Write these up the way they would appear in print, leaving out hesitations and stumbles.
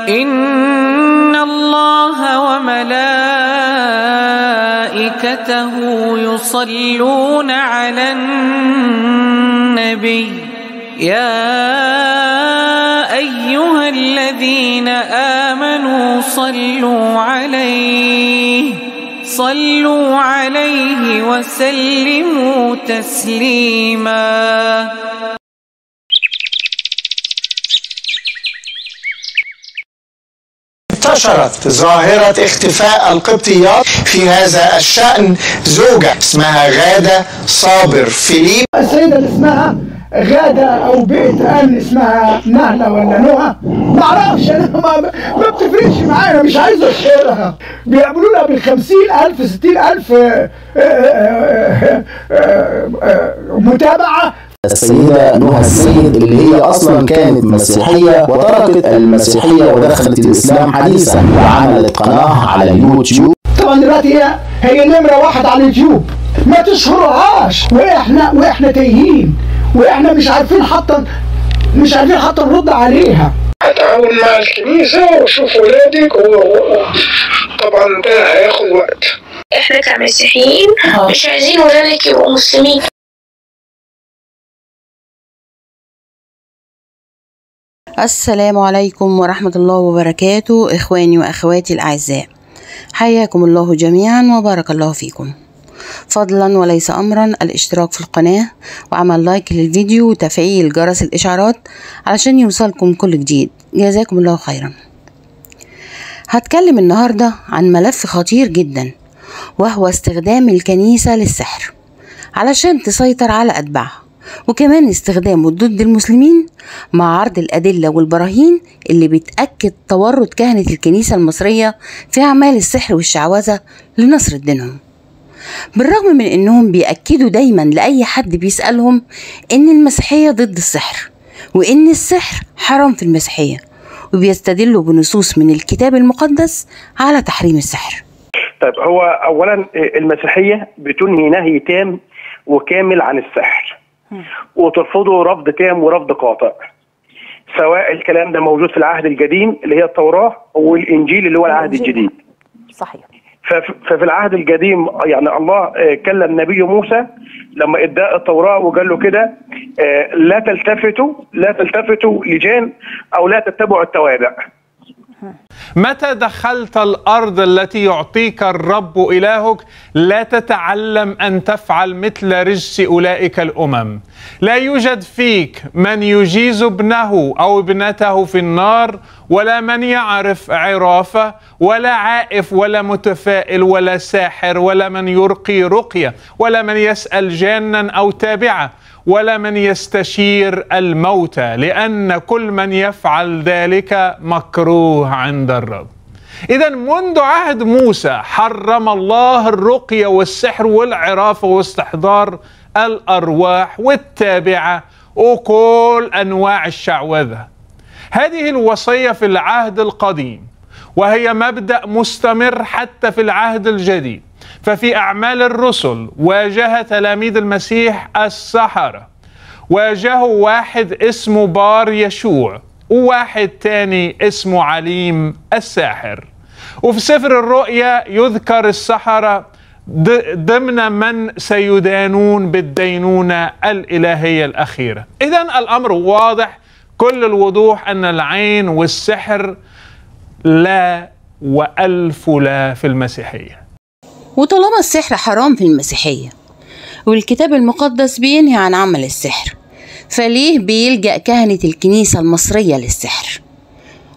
إن الله وملائكته يصلون على النبي يا أيها الذين آمنوا صلوا عليه وسلموا تسليما. انتشرت ظاهرة اختفاء القبطيات في هذا الشأن زوجة اسمها غادة صابر فيليب. السيدة اللي اسمها غادة أو بيت قال اسمها نهلة ولا نهى معرفش، أنا ما بتفرقش معايا، أنا مش عايز أشهرها. بيعملوا لها بال50,000 60,000 متابعة. السيدة نهى السيد اللي هي أصلا كانت مسيحية وتركت المسيحية ودخلت الإسلام حديثا وعملت قناة على اليوتيوب. طبعا دلوقتي هي نمرة واحد على اليوتيوب، ما تشهرهاش، وإحنا تايهين، وإحنا مش عارفين حتى نرد عليها. هتعاون مع الكنيسة وشوف ولادك طبعا ده هياخد وقت. إحنا كمسيحيين مش عايزين ولادك يبقوا مسلمين. السلام عليكم ورحمة الله وبركاته إخواني وأخواتي الأعزاء، حياكم الله جميعا وبارك الله فيكم. فضلا وليس أمرا الاشتراك في القناة وعمل لايك للفيديو وتفعيل جرس الإشعارات علشان يوصلكم كل جديد، جزاكم الله خيرا. هتكلم النهاردة عن ملف خطير جدا وهو استخدام الكنيسة للسحر علشان تسيطر على أتباعها، وكمان استخدامه ضد المسلمين مع عرض الأدلة والبراهين اللي بتأكد تورط كهنة الكنيسة المصرية في أعمال السحر والشعوذة لنصر دينهم، بالرغم من أنهم بيأكدوا دايما لأي حد بيسألهم أن المسيحية ضد السحر وأن السحر حرام في المسيحية، وبيستدلوا بنصوص من الكتاب المقدس على تحريم السحر. طيب، هو أولا المسيحية بتنهي نهي تام وكامل عن السحر وترفضه رفض تام ورفض قاطع، سواء الكلام ده موجود في العهد القديم اللي هي التوراة والإنجيل اللي هو العهد الجديد. صحيح. ففي العهد القديم يعني الله كلم نبي موسى لما ادى التوراة وقال له كده لا تلتفتوا لجان أو لا تتبعوا التوابع. متى دخلت الأرض التي يعطيك الرب إلهك لا تتعلم أن تفعل مثل رجس أولئك الأمم، لا يوجد فيك من يجيز ابنه أو ابنته في النار، ولا من يعرف عرافة ولا عائف ولا متفائل ولا ساحر ولا من يرقي رقية ولا من يسأل جانا أو تابعة ولا من يستشير الموتى، لأن كل من يفعل ذلك مكروه عند الرب. إذا منذ عهد موسى حرم الله الرقية والسحر والعرافة واستحضار الأرواح والتابعة وكل أنواع الشعوذة. هذه الوصية في العهد القديم وهي مبدأ مستمر حتى في العهد الجديد، ففي أعمال الرسل واجه تلاميذ المسيح السحرة، واجهوا واحد اسمه بار يشوع وواحد تاني اسمه عليم الساحر، وفي سفر الرؤيا يذكر السحرة ضمن من سيدانون بالدينونة الإلهية الأخيرة. إذن الأمر واضح كل الوضوح أن العين والسحر لا وألف لا في المسيحية. وطالما السحر حرام في المسيحية والكتاب المقدس بينهي عن عمل السحر، فليه بيلجأ كهنة الكنيسة المصرية للسحر؟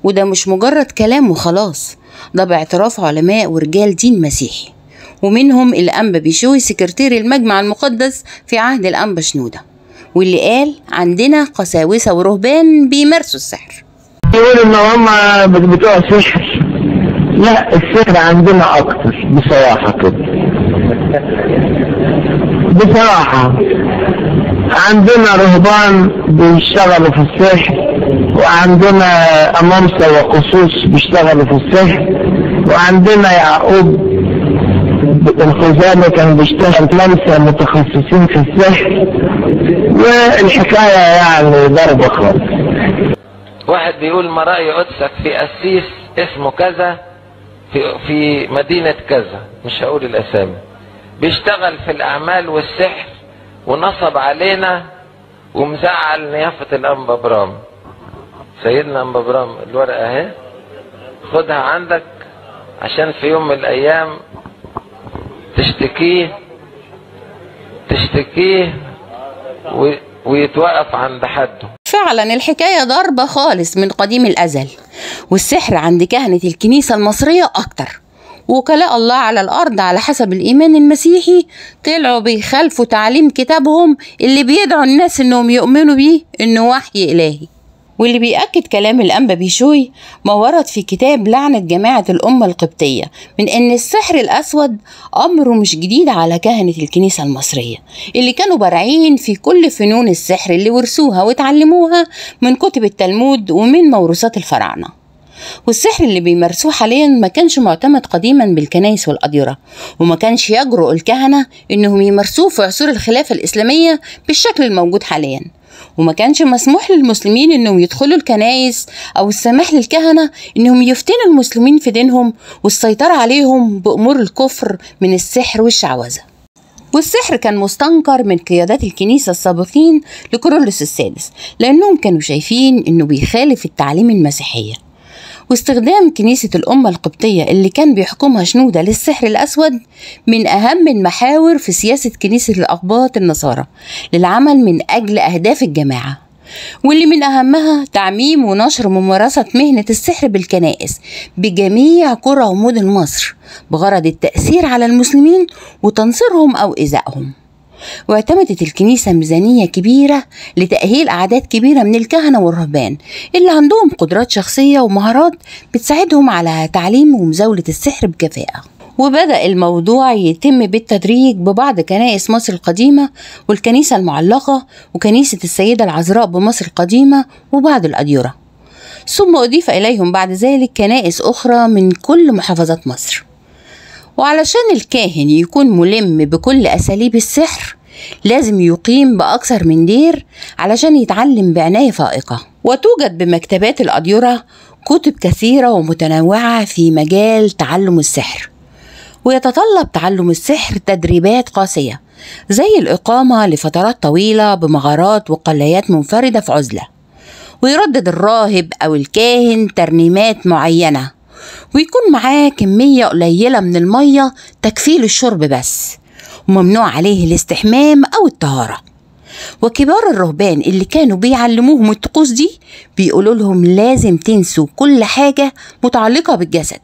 وده مش مجرد كلام وخلاص، ده باعتراف علماء ورجال دين مسيحي، ومنهم الأنبا بيشوي سكرتير المجمع المقدس في عهد الأنبا شنودة، واللي قال عندنا قساوسة ورهبان بيمارسوا السحر. يقولوا إن هم بتوع سحر، لا السحر عندنا أكتر بصراحة كده، بصراحة عندنا رهبان بيشتغلوا في السحر، وعندنا أمامسة وقصوص بيشتغلوا في السحر، وعندنا يعقوب الخزامة كان بيشتغل لمسة متخصصين في السحر، والحكاية يعني ضربة خالص. واحد بيقول ما رأي قدسك في قسيس اسمه كذا في مدينة كذا، مش هقول الأسامي، بيشتغل في الأعمال والسحر ونصب علينا ومزعل نيافة الأنبا برام. سيدنا أنبا برام الورقة اهي، خدها عندك عشان في يوم من الأيام تشتكيه ويتوقف عند حده. فعلا الحكاية ضربة خالص من قديم الأزل، والسحر عند كهنة الكنيسة المصرية أكتر. وكلاء الله على الأرض على حسب الإيمان المسيحي طلعوا بيخالفوا تعليم كتابهم اللي بيدعو الناس إنهم يؤمنوا بيه إنه وحي إلهي. واللي بيأكد كلام الأنبا بيشوي ما ورد في كتاب لعنة جماعة الأمة القبطية من أن السحر الأسود أمره مش جديد على كهنة الكنيسة المصرية اللي كانوا بارعين في كل فنون السحر اللي ورثوها وتعلموها من كتب التلمود ومن موروثات الفراعنة. والسحر اللي بيمارسوه حاليا ما كانش معتمد قديما بالكنائس والأديرة، وما كانش يجرؤ الكهنة إنهم يمارسوه في عصور الخلافة الإسلامية بالشكل الموجود حاليا، وما كانش مسموح للمسلمين انهم يدخلوا الكنائس او السماح للكهنه انهم يفتنوا المسلمين في دينهم والسيطره عليهم بامور الكفر من السحر والشعوذه. والسحر كان مستنكر من قيادات الكنيسه السابقين لكورولوس السادس لانهم كانوا شايفين انه بيخالف التعاليم المسيحيه. واستخدام كنيسه الامه القبطيه اللي كان بيحكمها شنوده للسحر الاسود من اهم المحاور في سياسه كنيسه الاقباط النصارى للعمل من اجل اهداف الجماعه، واللي من اهمها تعميم ونشر ممارسه مهنه السحر بالكنائس بجميع قرى ومدن مصر بغرض التاثير على المسلمين وتنصيرهم او ايذائهم. واعتمدت الكنيسة ميزانية كبيرة لتأهيل أعداد كبيرة من الكهنة والرهبان اللي عندهم قدرات شخصية ومهارات بتساعدهم على تعليم ومزاولة السحر بكفاءة. وبدأ الموضوع يتم بالتدريج ببعض كنائس مصر القديمة والكنيسة المعلقة وكنيسة السيدة العذراء بمصر القديمة وبعض الأديرة، ثم أضيف إليهم بعد ذلك كنائس أخرى من كل محافظات مصر. وعلشان الكاهن يكون ملم بكل أساليب السحر لازم يقيم بأكثر من دير علشان يتعلم بعناية فائقة. وتوجد بمكتبات الأديرة كتب كثيرة ومتنوعة في مجال تعلم السحر، ويتطلب تعلم السحر تدريبات قاسية زي الإقامة لفترات طويلة بمغارات وقلايات منفردة في عزلة، ويردد الراهب أو الكاهن ترنيمات معينة، ويكون معاه كمية قليلة من المية تكفيل الشرب بس، وممنوع عليه الاستحمام أو الطهارة. وكبار الرهبان اللي كانوا بيعلموهم الطقوس دي بيقولوا لهم لازم تنسوا كل حاجة متعلقة بالجسد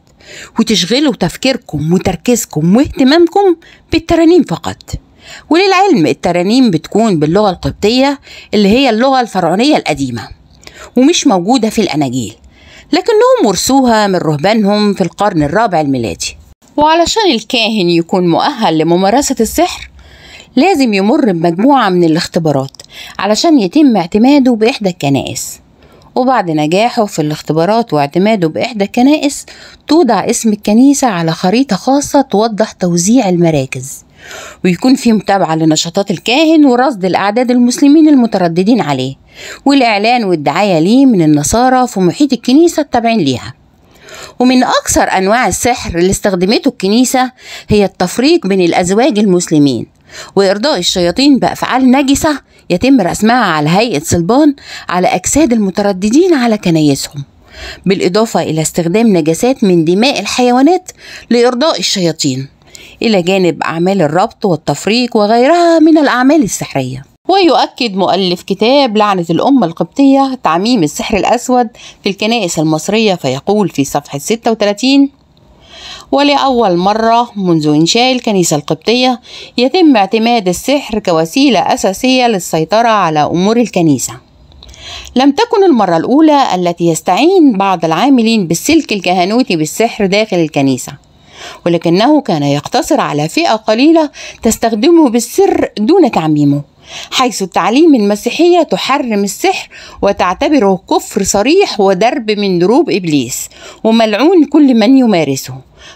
وتشغلوا تفكيركم وتركيزكم واهتمامكم بالترانيم فقط. وللعلم الترانيم بتكون باللغة القبطية اللي هي اللغة الفرعونية القديمة ومش موجودة في الأناجيل، لكنهم ورثوها من رهبانهم في القرن الرابع الميلادي. وعلشان الكاهن يكون مؤهل لممارسة السحر لازم يمر بمجموعة من الاختبارات علشان يتم اعتماده بإحدى الكنائس، وبعد نجاحه في الاختبارات واعتماده بإحدى الكنائس توضع اسم الكنيسة على خريطة خاصة توضح توزيع المراكز، ويكون في متابعة لنشاطات الكاهن ورصد الأعداد المسلمين المترددين عليه والإعلان والدعاية ليه من النصارى في محيط الكنيسة التابعين ليها. ومن أكثر أنواع السحر اللي استخدمته الكنيسة هي التفريق بين الأزواج المسلمين وإرضاء الشياطين بأفعال نجسة يتم رسمها على هيئة صلبان على أجساد المترددين على كنايسهم، بالإضافة إلى استخدام نجاسات من دماء الحيوانات لإرضاء الشياطين، إلى جانب أعمال الربط والتفريق وغيرها من الأعمال السحرية. ويؤكد مؤلف كتاب لعنة الأمة القبطية تعميم السحر الأسود في الكنائس المصرية فيقول في صفحة 36: ولأول مرة منذ إنشاء الكنيسة القبطية يتم اعتماد السحر كوسيلة أساسية للسيطرة على أمور الكنيسة. لم تكن المرة الأولى التي يستعين بعض العاملين بالسلك الكهنوتي بالسحر داخل الكنيسة، ولكنه كان يقتصر على فئة قليلة تستخدمه بالسر دون تعميمه، حيث التعاليم المسيحية تحرم السحر وتعتبره كفر صريح ودرب من دروب إبليس وملعون كل من يمارسه،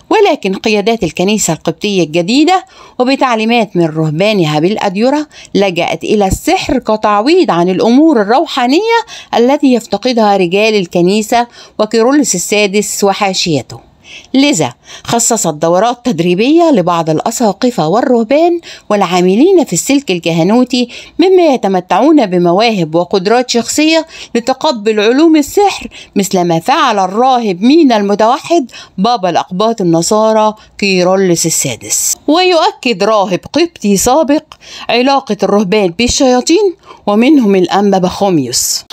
ولكن قيادات الكنيسة القبطية الجديدة وبتعليمات من رهبانها بالأديرة لجأت إلى السحر كتعويض عن الأمور الروحانية التي يفتقدها رجال الكنيسة وكيرلس السادس وحاشيته. لذا خصصت دورات تدريبية لبعض الأساقفة والرهبان والعاملين في السلك الكهنوتي مما يتمتعون بمواهب وقدرات شخصية لتقبل علوم السحر، مثل ما فعل الراهب مينا المتوحد بابا الأقباط النصارى كيرلس السادس. ويؤكد راهب قبطي سابق علاقة الرهبان بالشياطين ومنهم الأنبا بخوميوس.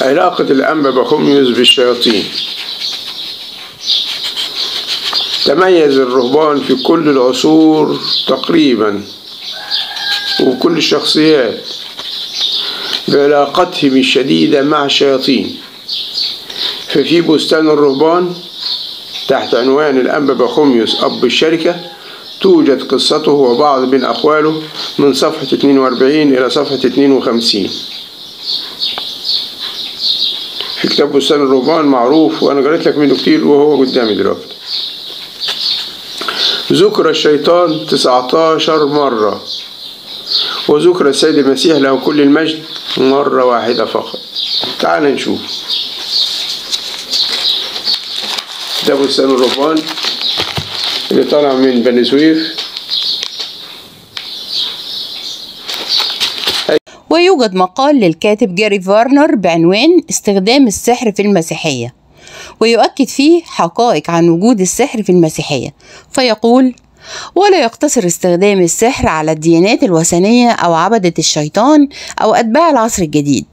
علاقة الأنبا بخوميوس بالشياطين: تميز الرهبان في كل العصور تقريبا وكل الشخصيات بعلاقتهم الشديدة مع الشياطين، ففي بستان الرهبان تحت عنوان الأنبا بخوميوس أب الشركة توجد قصته وبعض من أقواله من صفحة 42 إلى صفحة 52 في كتاب بستان الرهبان، معروف وأنا قريت لك منه كتير وهو قدامي دلوقتي. ذكر الشيطان 19 مرة، وذكر السيد المسيح له كل المجد مرة واحدة فقط. تعال نشوف كتاب بستان الرهبان اللي طالع من بني سويف. ويوجد مقال للكاتب جاري فارنر بعنوان استخدام السحر في المسيحية، ويؤكد فيه حقائق عن وجود السحر في المسيحية، فيقول: ولا يقتصر استخدام السحر على الديانات الوثنية أو عبدة الشيطان أو أتباع العصر الجديد،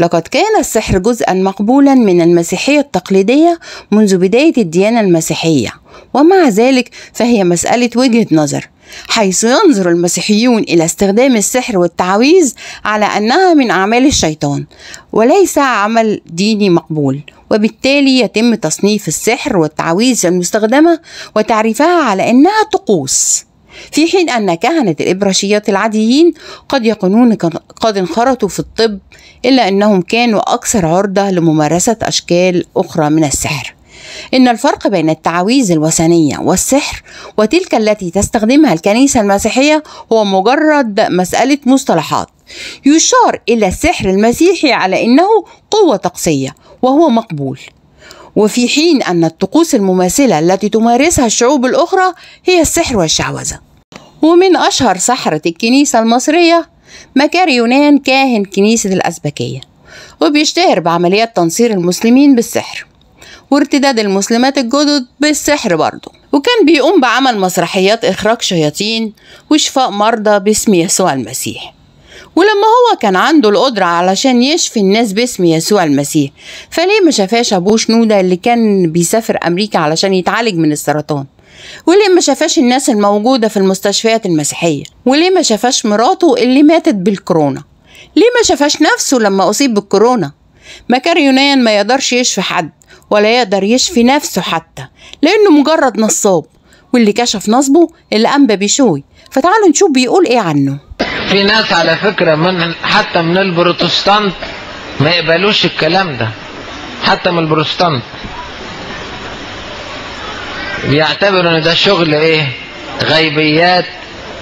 لقد كان السحر جزءا مقبولا من المسيحية التقليدية منذ بداية الديانة المسيحية، ومع ذلك فهي مسألة وجهة نظر، حيث ينظر المسيحيون إلى استخدام السحر والتعويذ على أنها من أعمال الشيطان وليس عمل ديني مقبول، وبالتالي يتم تصنيف السحر والتعويذ المستخدمة وتعريفها على أنها طقوس، في حين أن كهنة الإبراشيات العاديين قد انخرطوا في الطب، إلا أنهم كانوا أكثر عرضة لممارسة أشكال أخرى من السحر. إن الفرق بين التعاويذ الوثنية والسحر وتلك التي تستخدمها الكنيسة المسيحية هو مجرد مسألة مصطلحات. يشار إلى السحر المسيحي على إنه قوة طقسية وهو مقبول، وفي حين أن الطقوس المماثلة التي تمارسها الشعوب الأخرى هي السحر والشعوذة. ومن أشهر سحرة الكنيسة المصرية مكاريونان كاهن كنيسة الأزبكية، وبيشتهر بعمليات تنصير المسلمين بالسحر وارتداد المسلمات الجدد بالسحر برضه، وكان بيقوم بعمل مسرحيات إخراج شياطين وشفاء مرضى باسم يسوع المسيح. ولما هو كان عنده القدرة علشان يشفي الناس باسم يسوع المسيح، فليه ما شافاش أبوه شنودة اللي كان بيسافر أمريكا علشان يتعالج من السرطان؟ وليه ما شافاش الناس الموجودة في المستشفيات المسيحية؟ وليه ما شافاش مراته اللي ماتت بالكورونا؟ ليه ما شافاش نفسه لما أصيب بالكورونا؟ مكاريونان ما يقدرش يشفي حد ولا يقدر يشفي نفسه حتى، لأنه مجرد نصاب، واللي كشف نصبه الأنبا بيشوي. فتعالوا نشوف بيقول إيه عنه. في ناس على فكرة حتى من البروتستانت ما يقبلوش الكلام ده، حتى من البروتستانت بيعتبروا ان ده شغل ايه، غيبيات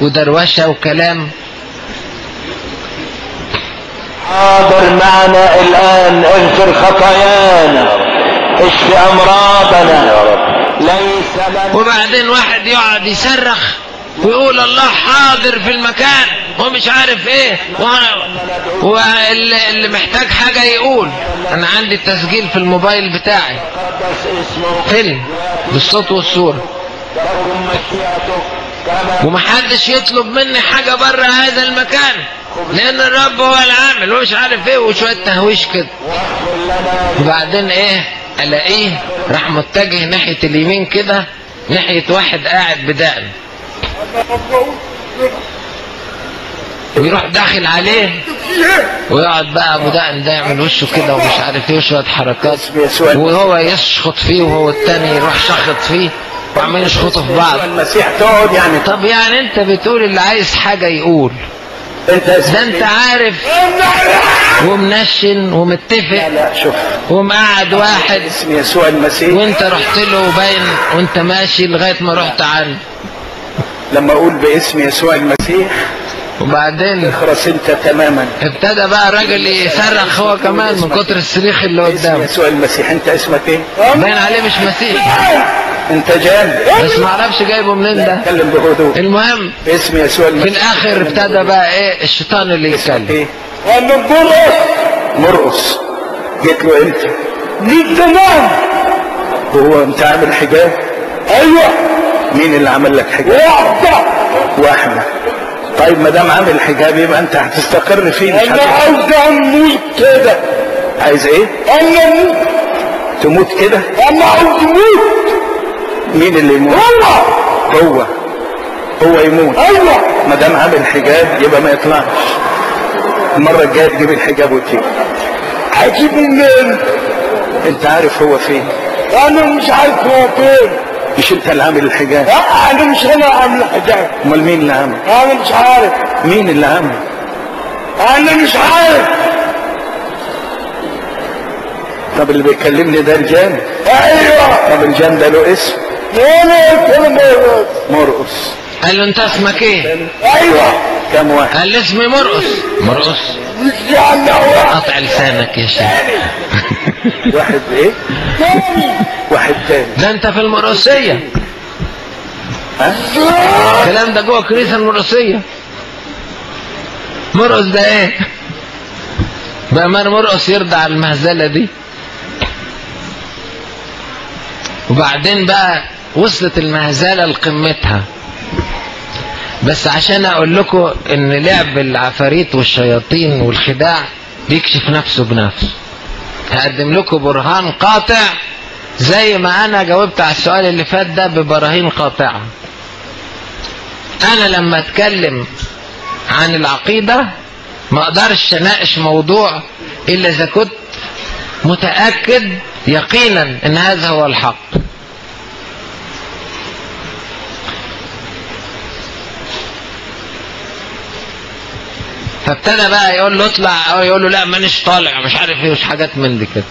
ودروشة وكلام. حاضر معنا الآن، اغفر خطايانا، اشف امراضنا. وبعدين واحد يقعد يصرخ ويقول الله حاضر في المكان ومش عارف ايه، واللي محتاج حاجة يقول. انا عندي التسجيل في الموبايل بتاعي، فيلم بالصوت والصورة، ومحدش يطلب مني حاجة بره هذا المكان لان الرب هو العامل ومش عارف ايه، وشوية تهويش كده. وبعدين ايه الاقيه راح متجه ناحية اليمين كده، ناحية واحد قاعد بدقن، ويروح داخل عليه ويقعد بقى ابو دقن ده يعمل وشه كده ومش عارف ايه شويه حركات، وهو يشخط فيه وهو التاني يروح شخط فيه، وعمالين يشخطوا في بعض. طب يعني انت بتقول اللي عايز حاجه يقول، ده انت عارف ومنشن ومتفق ومقعد واحد اسم يسوع المسيح، وانت رحت له وباين وانت ماشي لغايه ما رحت عنه. لما اقول باسم يسوع المسيح وبعدين اخرس انت تماما، ابتدى بقى الراجل يصرخ هو كمان من كتر الصريخ اللي قدامه. اسم يسوع المسيح، انت اسمك ايه؟ باين عليه مش مسيح، انت جايب بس ما اعرفش جايبه منين ده. اتكلم بهدوء. المهم باسم يسوع المسيح. في الاخر ابتدى بقى ايه الشيطان اللي يتكلم. ايه؟ مرقص. مرقص جيت له امتى؟ من زمان. وهو انت عامل حجاب؟ ايوه. مين اللي عمل لك حجاب؟ واحده. واحده. طيب ما دام عامل حجاب يبقى انت هتستقر فيه. انا عاوز اموت كده. عايز ايه؟ انا اموت. تموت كده؟ انا عاوز اموت. مين اللي يموت؟ هو يموت. ايوه. ما دام عامل حجاب يبقى ما يطلعش. المره الجايه تجيب الحجاب وتجيب. هجيبه منين؟ انت عارف هو فين؟ انا مش عارف هو فين. مش انت اللي عامل الحجاب؟ لا انا مش انا عامل الحجاب. امال مين اللي عامل؟ انا مش عارف. مين اللي عامل؟ انا مش عارف. طب اللي بيكلمني ده الجان؟ ايوه. طب الجان ده له اسم؟ مرقص. قال له انت اسمك ايه؟ ايوه. كم واحد؟ قال له اسمي مرقص. مرقص؟ قطع لسانك يا شيخ. واحد ايه؟ واحد تاني. ده انت في المرقصية. ها؟ الكلام ده جوه الكنيسة المرقصية. مرقص ده ايه؟ بأمان مرقص يرضى على المهزلة دي؟ وبعدين بقى وصلت المهزله لقمتها. بس عشان اقول لكم ان لعب العفاريت والشياطين والخداع بيكشف نفسه بنفسه. هقدم لكم برهان قاطع زي ما انا جاوبت على السؤال اللي فات ده ببراهين قاطعه. انا لما اتكلم عن العقيده ما اقدرش اناقش موضوع الا اذا كنت متاكد يقينا ان هذا هو الحق. فابتدى بقى يقول له اطلع، او يقول له لا مانيش طالع، مش عارف ايه، مش حاجات من دي كده.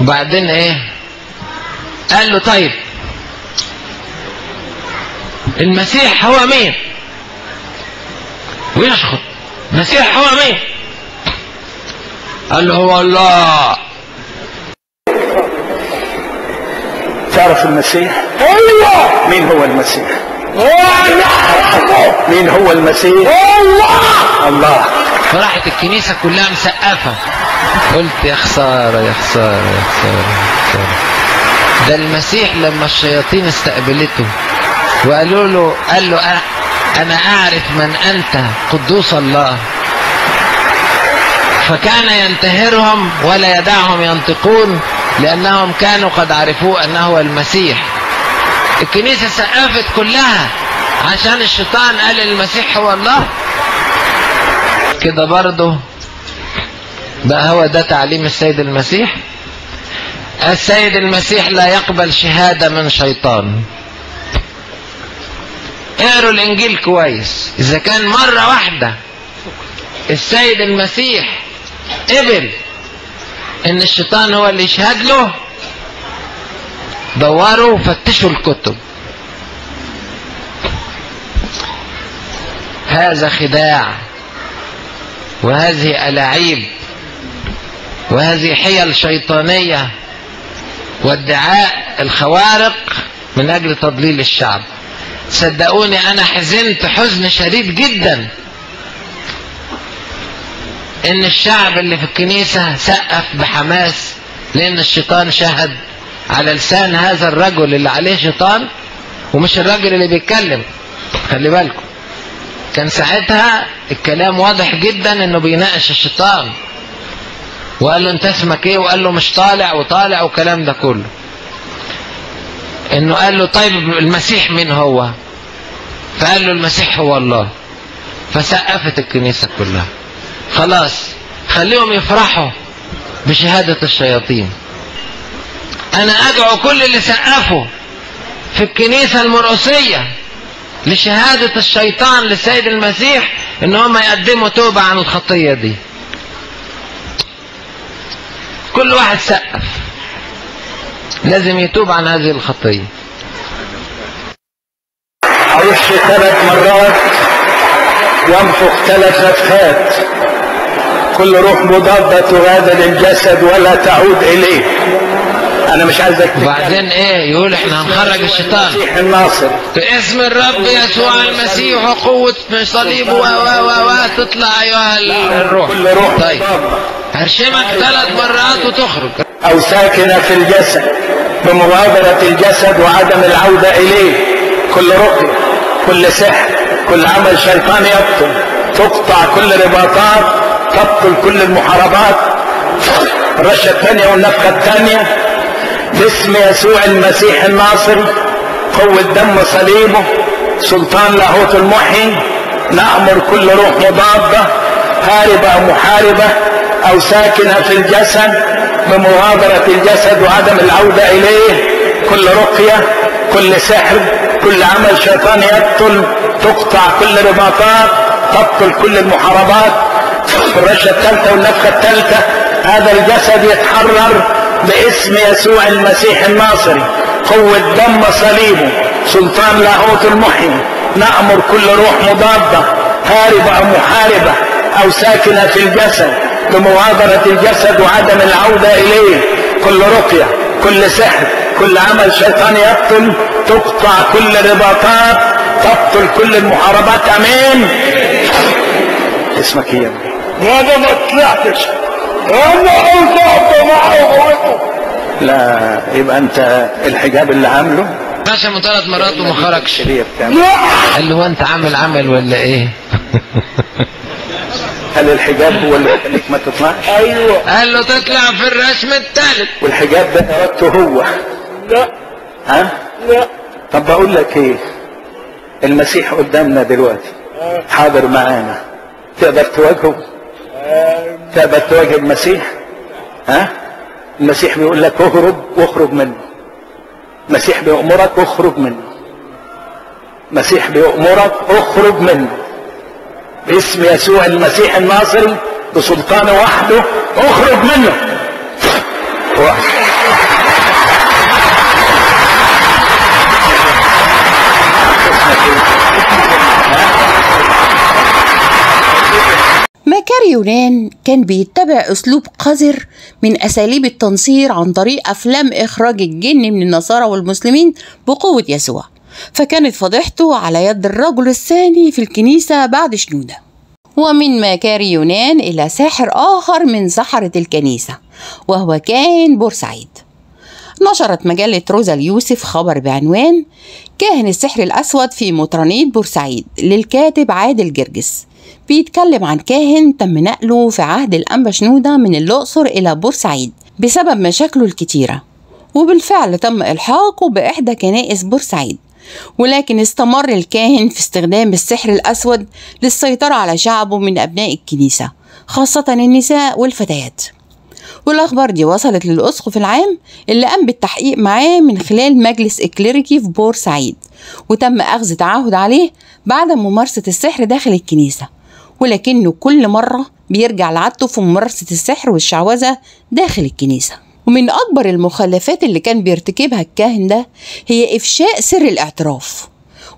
وبعدين ايه؟ قال له طيب المسيح هو مين؟ ويشخط. المسيح هو مين؟ قال له هو الله. تعرف المسيح؟ ايوه. مين هو المسيح؟ الله. مين هو المسيح؟ الله. الله. فرحت الكنيسه كلها مسقفه. قلت يا خساره يا خساره يا خساره، ده المسيح لما الشياطين استقبلته وقالوا له، قال له انا اعرف من انت قدوس الله، فكان ينتهرهم ولا يدعهم ينطقون لأنهم كانوا قد عرفوا أنه هو المسيح. الكنيسة سقفت كلها عشان الشيطان قال المسيح هو الله. كده برضه بقى هو ده تعليم السيد المسيح. السيد المسيح لا يقبل شهادة من شيطان. اقروا الإنجيل كويس. إذا كان مرة واحدة السيد المسيح قبل ان الشيطان هو اللي يشهد له، دوروا وفتشوا الكتب. هذا خداع، وهذه ألاعيب، وهذه حيل شيطانية وادعاء الخوارق من اجل تضليل الشعب. صدقوني انا حزنت حزن شديد جدا ان الشعب اللي في الكنيسة سقف بحماس لان الشيطان شهد على لسان هذا الرجل اللي عليه شيطان، ومش الرجل اللي بيتكلم. خلي بالكم، كان ساعتها الكلام واضح جدا انه بيناقش الشيطان وقال له انت اسمك ايه، وقال له مش طالع وطالع والكلام ده كله. انه قال له طيب المسيح مين هو؟ فقال له المسيح هو الله. فسقفت الكنيسة كلها. خلاص خليهم يفرحوا بشهادة الشياطين. انا ادعو كل اللي سقفوا في الكنيسة المرقصية لشهادة الشيطان للسيد المسيح ان هم يقدموا توبة عن الخطية دي. كل واحد سقف لازم يتوب عن هذه الخطية. عرش 3 مرات ينفخ 3 نفخات، كل روح مضادة تغادر الجسد ولا تعود اليه. انا مش عايزك وبعدين ايه يقول احنا هنخرج الشيطان الناصر باسم الرب يسوع المسيح وقوة صليبه تطلع ايها الروح. طيب هرشمك 3 مرات وتخرج، او ساكنة في الجسد بمغادرة الجسد وعدم العودة اليه. كل رقي، كل سحر، كل عمل شيطاني يبطل، تقطع كل رباطات، تبطل كل المحاربات. الرشة الثانية والنفخة الثانية باسم يسوع المسيح الناصر، قوة دم صليبه، سلطان لاهوت المحي. نأمر كل روح مضادة، هاربة أو محاربة أو ساكنة في الجسد بمغادرة الجسد وعدم العودة إليه، كل رقية، كل سحر، كل عمل شيطاني يبطل، تقطع كل رباطات، تبطل كل المحاربات. الرشة الثالثة والنفخة الثالثة هذا الجسد يتحرر باسم يسوع المسيح الناصري، قوة دم صليبه، سلطان لاهوت المحي. نأمر كل روح مضادة، هاربة أو محاربة أو ساكنة في الجسد بمغادرة الجسد وعدم العودة إليه، كل رقية، كل سحر، كل عمل شيطاني يبطل، تقطع كل رباطات، تبطل كل المحاربات. أمين. اسمك إيه يا ابني؟ هذا ما طلعتش أنا أوصعت معه وقوته. لا يبقى أنت الحجاب اللي عامله ماشي 3 مرات وما خرجش. قال له أنت عامل عمل ولا إيه؟ قال الحجاب هو اللي خليك ما تطلعش؟ أيوه. قال له تطلع في الرسم الثالث. والحجاب ده أردته هو؟ لا. ها؟ لا. طب بقول لك إيه؟ المسيح قدامنا دلوقتي، حاضر معانا، تقدر تواجهه؟ تقدر تواجه المسيح؟ ها؟ المسيح بيقول لك اهرب واخرج منه. المسيح بيأمرك اخرج منه. المسيح بيأمرك اخرج منه. باسم يسوع المسيح الناصري بسلطانه وحده اخرج منه. مكار يونان كان بيتبع أسلوب قذر من أساليب التنصير عن طريق أفلام إخراج الجن من النصارى والمسلمين بقوة يسوع، فكانت فضيحته على يد الرجل الثاني في الكنيسة بعد شنودة. ومن مكار يونان إلى ساحر آخر من سحرة الكنيسة، وهو كاهن بورسعيد. نشرت مجلة روزا اليوسف خبر بعنوان كاهن السحر الأسود في مطرانية بورسعيد للكاتب عادل جرجس، بيتكلم عن كاهن تم نقله في عهد الأنبا شنودة من الأقصر إلى بورسعيد بسبب مشاكله الكتيرة، وبالفعل تم إلحاقه بإحدى كنائس بورسعيد، ولكن استمر الكاهن في استخدام السحر الأسود للسيطرة على شعبه من أبناء الكنيسة، خاصة النساء والفتيات. والأخبار دي وصلت للأسقف العام اللي قام بالتحقيق معاه من خلال مجلس إكليريكي في بورسعيد، وتم أخذ تعهد عليه بعدم ممارسة السحر داخل الكنيسة، ولكنه كل مرة بيرجع لعادته في ممارسة السحر والشعوذة داخل الكنيسة. ومن أكبر المخالفات اللي كان بيرتكبها الكاهن ده هي إفشاء سر الاعتراف،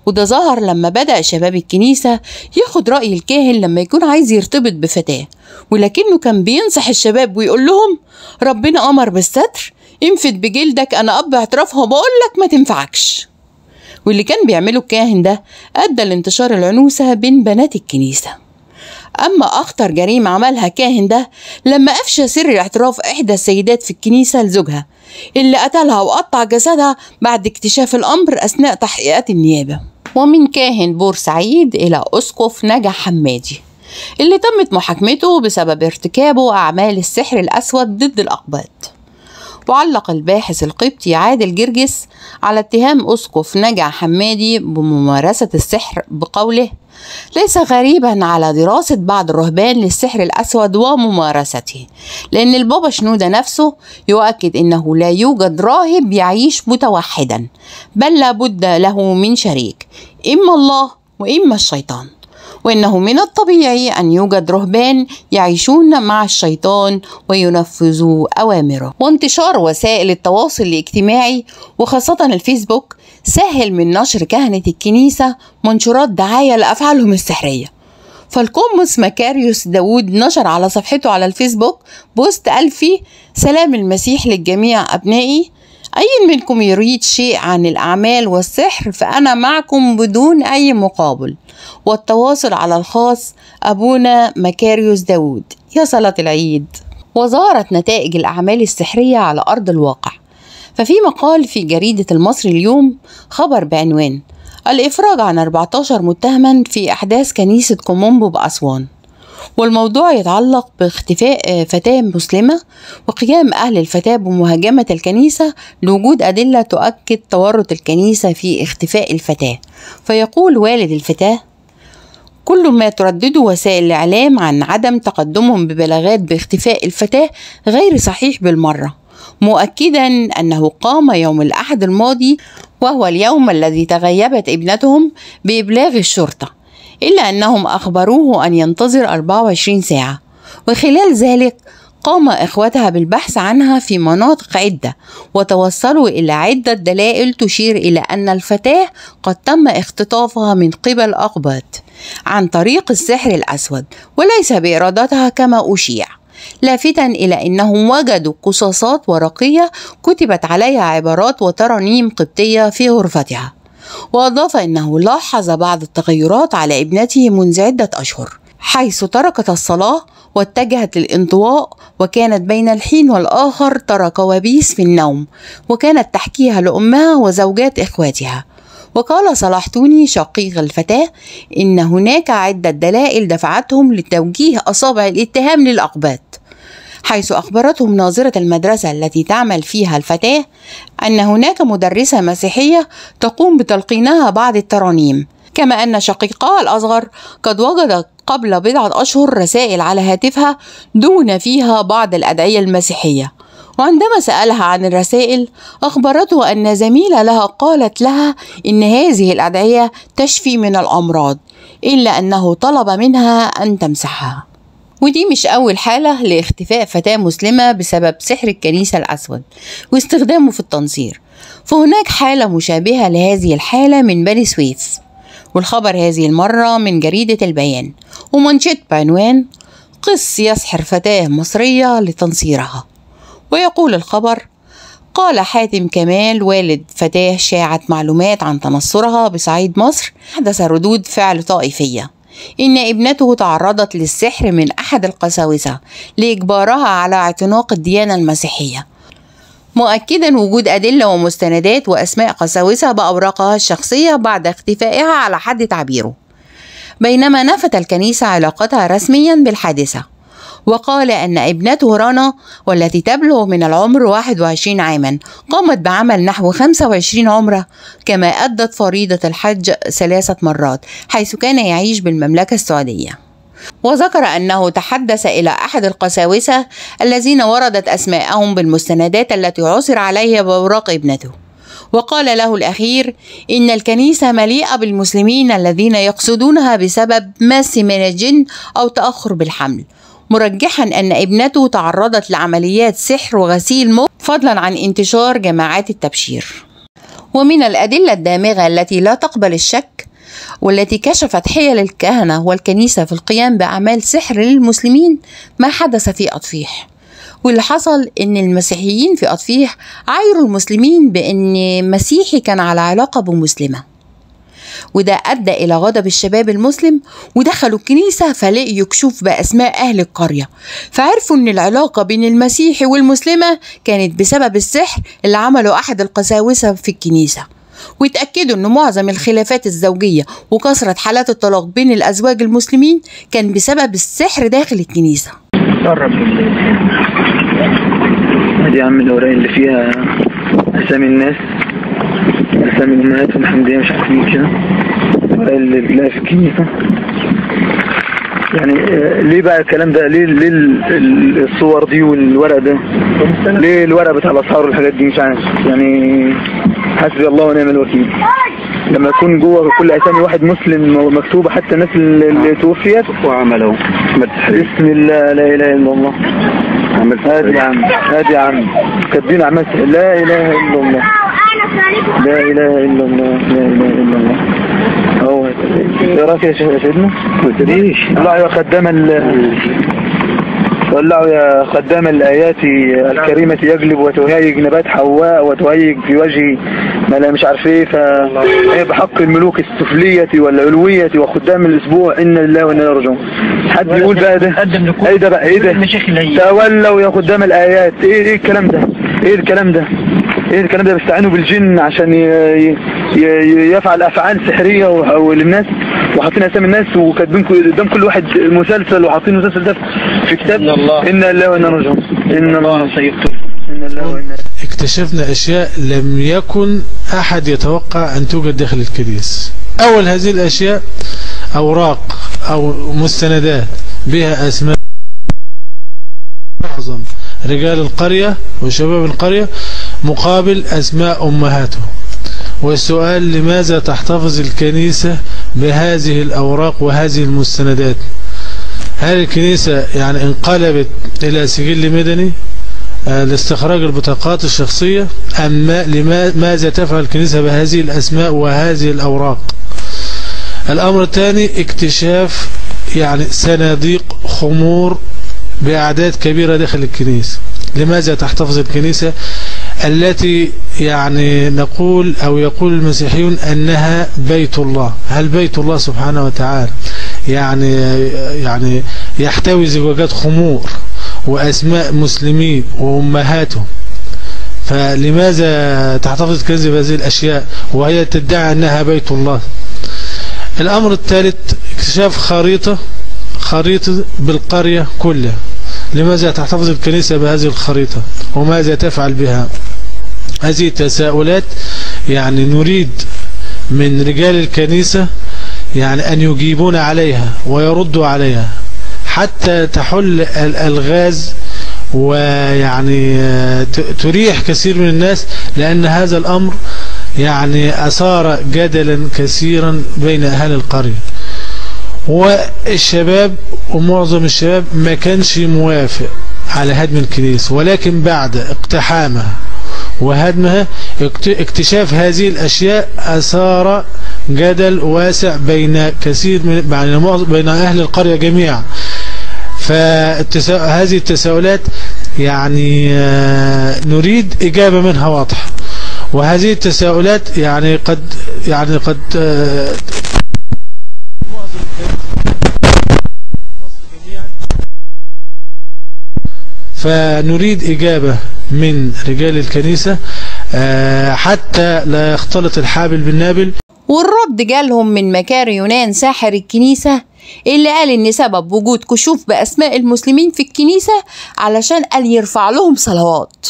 وده ظهر لما بدأ شباب الكنيسة ياخد رأي الكاهن لما يكون عايز يرتبط بفتاة، ولكنه كان بينصح الشباب ويقول لهم ربنا أمر بالستر، انفت بجلدك، أنا أب اعترافها بقول لك ما تنفعكش. واللي كان بيعمله الكاهن ده أدى لانتشار العنوسة بين بنات الكنيسة. أما أخطر جريمة عملها كاهن ده لما أفشى سر الاعتراف إحدى السيدات في الكنيسة لزوجها اللي قتلها وقطع جسدها بعد اكتشاف الأمر أثناء تحقيقات النيابة. ومن كاهن بورسعيد إلى أسقف نجا حمادي اللي تمت محاكمته بسبب ارتكابه أعمال السحر الأسود ضد الأقباط. وعلق الباحث القبطي عادل جرجس على اتهام أسقف نجا حمادي بممارسة السحر بقوله ليس غريبا على دراسة بعض الرهبان للسحر الأسود وممارسته، لأن البابا شنودة نفسه يؤكد أنه لا يوجد راهب يعيش متوحدا، بل لابد له من شريك، إما الله وإما الشيطان، وإنه من الطبيعي أن يوجد رهبان يعيشون مع الشيطان وينفذوا أوامره. وانتشار وسائل التواصل الاجتماعي وخاصة الفيسبوك سهل من نشر كهنة الكنيسة منشورات دعاية لأفعالهم السحرية. فالقمص مكاريوس داود نشر على صفحته على الفيسبوك بوست قال فيه: سلام المسيح للجميع أبنائي، أي منكم يريد شيء عن الأعمال والسحر فأنا معكم بدون أي مقابل، والتواصل على الخاص أبونا مكاريوس داود. يا صلاة العيد. وظهرت نتائج الأعمال السحرية على أرض الواقع. ففي مقال في جريدة المصري اليوم خبر بعنوان: الإفراج عن 14 متهما في أحداث كنيسة كومومبو بأسوان، والموضوع يتعلق باختفاء فتاة مسلمة وقيام أهل الفتاة بمهاجمة الكنيسة لوجود أدلة تؤكد تورط الكنيسة في اختفاء الفتاة. فيقول والد الفتاة: كل ما تردده وسائل الإعلام عن عدم تقدمهم ببلاغات باختفاء الفتاة غير صحيح بالمرة، مؤكدا أنه قام يوم الأحد الماضي، وهو اليوم الذي تغيبت ابنتهم، بإبلاغ الشرطة، إلا أنهم أخبروه أن ينتظر 24 ساعة، وخلال ذلك قام إخوتها بالبحث عنها في مناطق عدة، وتوصلوا إلى عدة دلائل تشير إلى أن الفتاة قد تم اختطافها من قبل أقباط عن طريق السحر الأسود وليس بإرادتها كما أشيع، لافتا إلى أنهم وجدوا قصاصات ورقية كتبت عليها عبارات وترانيم قبطية في غرفتها. وأضاف أنه لاحظ بعض التغيرات على ابنته منذ عدة أشهر، حيث تركت الصلاة واتجهت للانطواء، وكانت بين الحين والآخر ترى كوابيس في النوم، وكانت تحكيها لأمها وزوجات إخواتها. وقال صلاحتوني شقيق الفتاة إن هناك عدة دلائل دفعتهم لتوجيه أصابع الاتهام للأقباط، حيث أخبرتهم ناظرة المدرسة التي تعمل فيها الفتاة أن هناك مدرسة مسيحية تقوم بتلقينها بعض الترانيم، كما أن شقيقها الأصغر قد وجد قبل بضعة أشهر رسائل على هاتفها دون فيها بعض الأدعية المسيحية، وعندما سألها عن الرسائل أخبرته أن زميلة لها قالت لها إن هذه الأدعية تشفي من الأمراض، إلا أنه طلب منها أن تمسحها. ودي مش أول حالة لاختفاء فتاة مسلمة بسبب سحر الكنيسة الأسود واستخدامه في التنصير، فهناك حالة مشابهة لهذه الحالة من بني سويف. والخبر هذه المرة من جريدة البيان، ومنشط بعنوان: قس يسحر فتاة مصرية لتنصيرها. ويقول الخبر: قال حاتم كمال والد فتاة شاعت معلومات عن تنصرها بصعيد مصر، حدث ردود فعل طائفية، إن ابنته تعرضت للسحر من أحد القساوسة لإجبارها على اعتناق الديانة المسيحية، مؤكدا وجود أدلة ومستندات وأسماء قساوسة بأوراقها الشخصية بعد اختفائها على حد تعبيره. بينما نفت الكنيسة علاقتها رسميا بالحادثة، وقال أن ابنته رنا والتي تبلغ من العمر 21 عاما قامت بعمل نحو 25 عمرة، كما أدت فريضة الحج 3 مرات حيث كان يعيش بالمملكة السعودية. وذكر أنه تحدث إلى أحد القساوسة الذين وردت أسماءهم بالمستندات التي عثر عليها بأوراق ابنته، وقال له الأخير إن الكنيسة مليئة بالمسلمين الذين يقصدونها بسبب مس من الجن أو تأخر بالحمل، مرجحا أن ابنته تعرضت لعمليات سحر وغسيل مخ، فضلا عن انتشار جماعات التبشير. ومن الأدلة الدامغة التي لا تقبل الشك، والتي كشفت حيل الكهنة والكنيسة في القيام بأعمال سحر للمسلمين، ما حدث في أطفيح. واللي حصل إن المسيحيين في أطفيح عايروا المسلمين بإن مسيحي كان على علاقة بمسلمة، وده أدى إلى غضب الشباب المسلم، ودخلوا الكنيسة فلقيوا كشوف بأسماء أهل القرية، فعرفوا إن العلاقة بين المسيحي والمسلمة كانت بسبب السحر اللي عمله أحد القساوسة في الكنيسة، وتأكدوا إن معظم الخلافات الزوجية وكثرة حالات الطلاق بين الأزواج المسلمين كان بسبب السحر داخل الكنيسة. قرب دي عم الأوراق اللي فيها أسامي الناس، أسامي الأمهات والحمدية، مش عارفين كده الأوراق اللي بنلاقيها في الكنيسة. يعني ليه بقى الكلام ده؟ ليه الصور دي والورق ده؟ ليه الورق بتاع الأسعار والحاجات دي؟ مش عارف يعني. حسبي الله ونعم الوكيل. لما يكون جوه كل اسامي واحد مسلم مكتوبه حتى الناس اللي توفيت وعمله بسم الله لا اله الا الله. عمل هادي يا عم، هادي يا عم، كاتبين اعمال لا اله الا الله، لا اله الا الله، لا اله الا الله. اهو اقراك يا سيدنا. ما تريش طلعوا يا خدام طلعوا يا خدام الايات الكريمه يجلب وتهيج نبات حواء وتهيج في وجه ما لا مش عارف ايه. فهي بحق الملوك السفليه والعلويه وخدام الاسبوع انا لله وانا اليه راجعون. حد يقول بقى ده ايه ده بقى ايه ده؟ تولوا يا خدام الايات. ايه الكلام ده؟ ايه الكلام ده؟ ايه الكلام ده؟ بيستعينوا بالجن عشان يفعل افعال سحريه وللناس، وحاطين اسامي الناس وكاتبين قدام كل واحد مسلسل، وحاطين المسلسل ده في كتاب انا لله وانا اليه راجعون. ان الله سيكتب ان الله وانا. اكتشفنا اشياء لم يكن احد يتوقع ان توجد داخل الكنيسه. اول هذه الاشياء اوراق او مستندات بها اسماء معظم رجال القريه وشباب القريه مقابل اسماء امهاتهم. والسؤال لماذا تحتفظ الكنيسه بهذه الاوراق وهذه المستندات؟ هل الكنيسه يعني انقلبت الى سجل مدني لاستخراج البطاقات الشخصيه ام لماذا تفعل الكنيسه بهذه الاسماء وهذه الاوراق؟ الامر الثاني اكتشاف يعني صناديق خمور باعداد كبيره داخل الكنيسه. لماذا تحتفظ الكنيسه التي يعني نقول او يقول المسيحيون انها بيت الله؟ هل بيت الله سبحانه وتعالى يعني يحتوي زجاجات خمور واسماء مسلمين وامهاتهم؟ فلماذا تحتفظ الكنيسه بهذه الاشياء وهي تدعي انها بيت الله؟ الامر الثالث اكتشاف خريطه بالقريه كلها. لماذا تحتفظ الكنيسه بهذه الخريطه وماذا تفعل بها؟ هذه تساؤلات يعني نريد من رجال الكنيسه يعني ان يجيبون عليها ويردوا عليها حتى تحل الالغاز ويعني تريح كثير من الناس، لان هذا الامر يعني اثار جدلا كثيرا بين اهل القريه. والشباب ومعظم الشباب ما كانش موافق على هدم الكنيسه، ولكن بعد اقتحامها وهدمها اكتشاف هذه الاشياء اثار جدل واسع بين كثير بين اهل القريه جميعا. فهذه التساؤلات يعني نريد اجابه منها واضحه. وهذه التساؤلات يعني قد فنريد إجابة من رجال الكنيسة حتى لا يختلط الحابل بالنابل. والرد جالهم من مكار يونان ساحر الكنيسة، اللي قال إن سبب وجود كشوف بأسماء المسلمين في الكنيسة علشان قال يرفع لهم صلوات.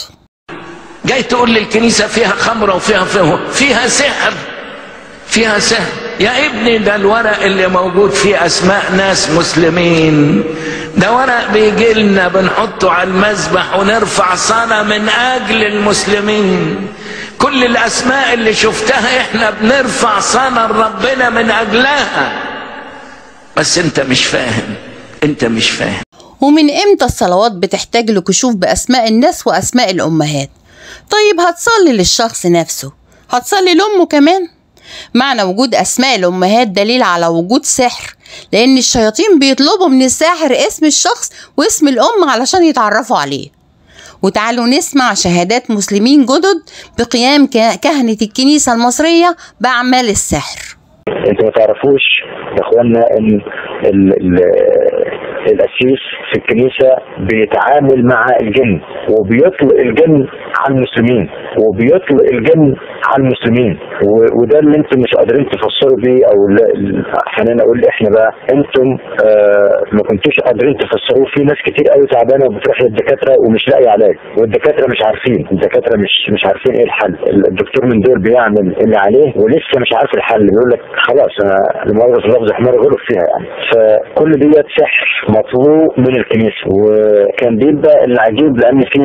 جاي تقول لي الكنيسة فيها خمرة وفيها فيها سحر، فيها سحر يا ابني. ده الورق اللي موجود فيه أسماء ناس مسلمين، ده ورق بيجي لنا بنحطه على المذبح ونرفع صلاة من أجل المسلمين. كل الأسماء اللي شفتها إحنا بنرفع صلاة لربنا من أجلها، بس أنت مش فاهم، أنت مش فاهم. ومن إمتى الصلوات بتحتاج لكشوف بأسماء الناس وأسماء الأمهات؟ طيب هتصلي للشخص نفسه، هتصلي لأمه كمان؟ معنى وجود أسماء الأمهات دليل على وجود سحر، لأن الشياطين بيطلبوا من الساحر اسم الشخص واسم الأم علشان يتعرفوا عليه. وتعالوا نسمع شهادات مسلمين جدد بقيام كهنة الكنيسة المصرية بأعمال السحر. انتوا ما تعرفوش يا اخوانا ان القسيس في الكنيسه بيتعامل مع الجن وبيطلق الجن على المسلمين وده اللي انتم مش قادرين تفسروا بيه، او خلينا اقول احنا بقى انتم ما كنتوش قادرين تفسروه. في ناس كتير قوي تعبانه وبتروح للدكاتره ومش لاقي علاج، والدكاتره مش عارفين، الدكاتره مش عارفين ايه الحل. الدكتور من دول بيعمل اللي عليه ولسه مش عارف الحل، بيقول لك خلاص انا المدرسه لفظ حمار غلط فيها يعني. فكل ديت سحر مطلوب من الكنيسه. وكان بيبقى العجيب لان في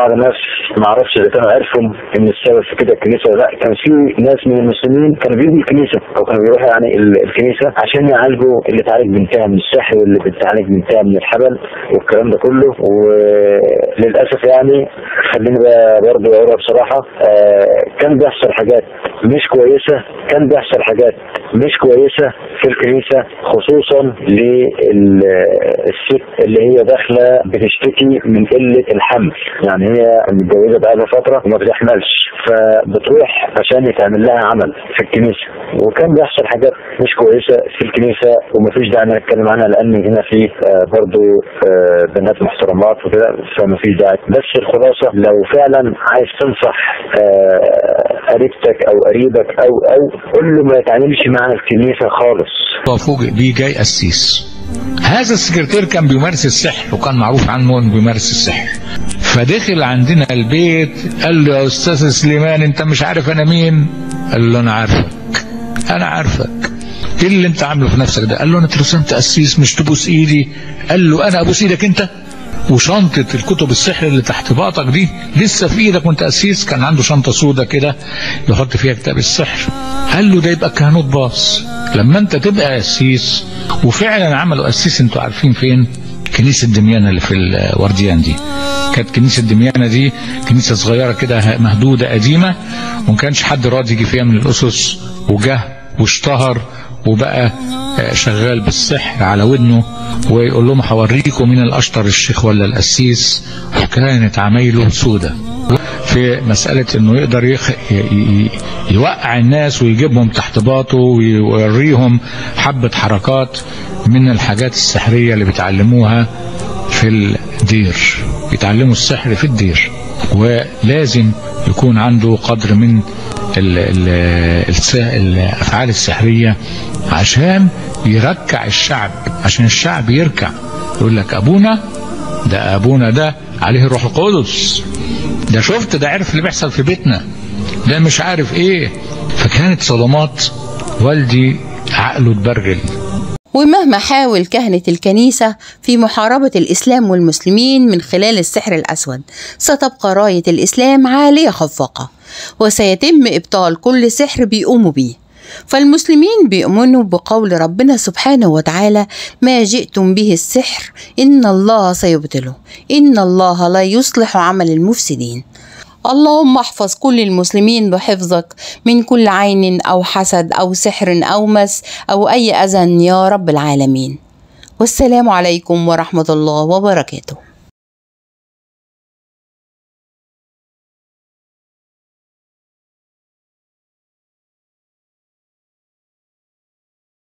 بعض الناس ما اعرفش اذا كانوا عارفهم ان السبب في كده الكنيسه ولا لا، كان في ناس من المسلمين كانوا بيجوا الكنيسه او كانوا بيروحوا يعني الكنيسه عشان يعالجوا اللي اتعالج بنتها من السحر واللي بتعالج بنتها من الحبل والكلام ده كله. وللاسف يعني خليني بقى برضه اقولها بصراحه، كان بيحصل حاجات مش كويسه، كان بيحصل حاجات مش كويسه في الكنيسه خصوصا للست اللي هي داخله بتشتكي من قله الحمل، يعني هي متجوزه بقالها فتره وما بتحملش فبتروح عشان يتعمل لها عمل في الكنيسه. وكان بيحصل حاجات مش كويسه في الكنيسه ومفيش داعي ان نتكلم عنها لان هنا في برضه بنات محترمات وكده فمفيش داعي. بس الخلاصه لو فعلا عايز تنصح قريبتك او قريبك او قول له ما يتعاملش مع الكنيسه خالص. فوجئ بيه جاي قسيس. هذا السكرتير كان بيمارس السحر وكان معروف عنه انه بيمارس السحر، فدخل عندنا البيت قال له يا استاذ سليمان انت مش عارف انا مين؟ قال له انا عارفك، انا عارفك، ايه اللي انت عامله في نفسك ده؟ قال له انا ترسمت قسيس مش تبوس ايدي. قال له انا ابوس ايدك انت؟ وشنطة الكتب السحر اللي تحت باطك دي لسه في ايدك وانت قسيس؟ كان عنده شنطة سودة كده يحط فيها كتاب السحر. قال له ده يبقى كهنوت باص. لما انت تبقى قسيس، وفعلا عملوا قسيس انتوا عارفين فين؟ كنيسة دميانة اللي في الورديان دي. كانت كنيسة دميانة دي كنيسة صغيرة كده مهدودة قديمة وما كانش حد راضي يجي فيها من الاسس، وجه واشتهر وبقى شغال بالسحر على ودنه ويقول لهم هوريكم من الاشطر الشيخ ولا القسيس، وكانت عمايله سودة. في مسألة انه يقدر يوقع الناس ويجيبهم تحت باطه ويوريهم حبة حركات من الحاجات السحرية اللي بيتعلموها في الدير، بيتعلموا السحر في الدير. ولازم يكون عنده قدر من الافعال السحريه عشان يركع الشعب، عشان الشعب يركع يقول لك ابونا ده عليه الروح القدس، ده شفت، ده عرف اللي بيحصل في بيتنا، ده مش عارف ايه. فكانت صدمات والدي عقله اتبرجل. ومهما حاول كهنة الكنيسة في محاربة الإسلام والمسلمين من خلال السحر الأسود، ستبقى راية الإسلام عالية خفاقة، وسيتم إبطال كل سحر بيقوموا بيه. فالمسلمين بيؤمنوا بقول ربنا سبحانه وتعالى: ما جئتم به السحر إن الله سيبطله، إن الله لا يصلح عمل المفسدين. اللهم احفظ كل المسلمين بحفظك من كل عين أو حسد أو سحر أو مس أو أي أذى يا رب العالمين. والسلام عليكم ورحمة الله وبركاته.